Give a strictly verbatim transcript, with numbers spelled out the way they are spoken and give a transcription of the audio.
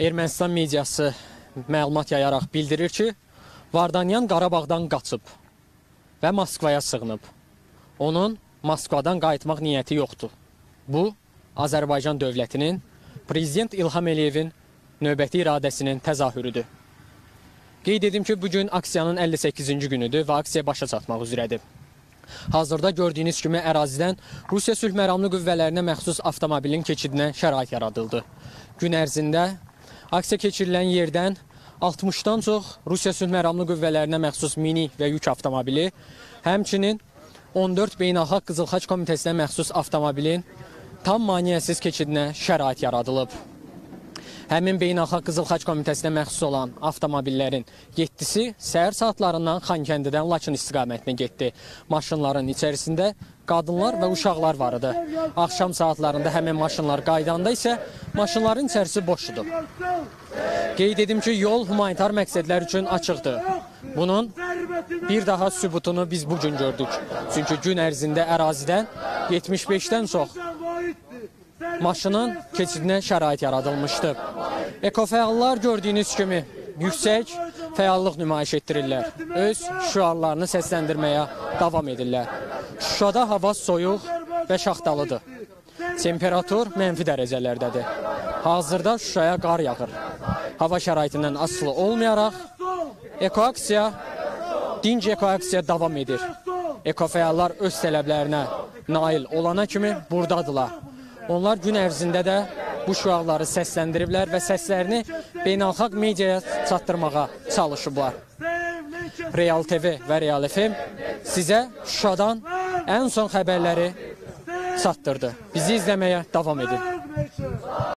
Ermənistan mediası məlumat yayaraq bildirir ki, Vardanyan Qarabağdan qaçıb və Moskvaya sığınıb. Onun Moskvadan qayıtmaq niyyəti yoxdur. Bu, Azərbaycan dövlətinin, Prezident İlham Əliyevin növbəti iradəsinin təzahürüdür. Qeyd edim ki, bugün aksiyanın əlli səkkizinci günüdür və aksiya başa çatmaq üzrədir. Hazırda gördüyünüz kimi ərazidən Rusiya Sülh Məramlı Qüvvələrinə məxsus avtomobilin keçidinə şərait yaradıldı. Gün ərzində aksiya keçirilən yerdən altmışdan çox Rusiya Sülh Məramlı Qüvvələrinə məxsus mini və yük avtomobili, həmçinin on dörd Beynəlxalq Qızıl Xaç Komitesinə məxsus avtomobilin tam maneəsiz keçidinə şərait yaradılıb. Həmin Beynəlxalq Qızıl Xaç Komitəsinə məxsus olan avtomobillərin yeddisi səhər saatlarından Xankəndidən Laçın istiqamətinə getdi. Maşınların içərisində qadınlar və uşaqlar var idi. Axşam saatlarında həmin maşınlar qaydanda isə maşınların içərisi boş idi. Qeyd edim ki, yol humanitar məqsədlər üçün açıqdır. Bunun bir daha sübutunu biz bugün gördük. Çünki gün ərzində ərazidən yetmiş beşdən çox maşının keçidinə şərait yaradılmışdı. Ekofəallar gördüyünüz kimi yüksək fəallıq nümayiş etdirirlər. Öz şüarlarını səsləndirməyə davam edirlər. Şuşada hava soyuq və şaxtalıdır. Temperatur mənfi dərəcələrdədir. Hazırda Şuşaya qar yağır. Hava şəraitindən asılı olmayaraq ekoaksiya, dinc ekoaksiya davam edir. Ekofəallar öz tələblərinə nail olana kimi buradadılar. Onlar gün ərzində də bu şüarları səsləndiriblər və səslərini beynəlxalq mediaya çatdırmağa çalışıblar. Real T V və Real F M sizə Şuşadan ən son xəbərləri çatdırdı. Bizi izləməyə davam edin.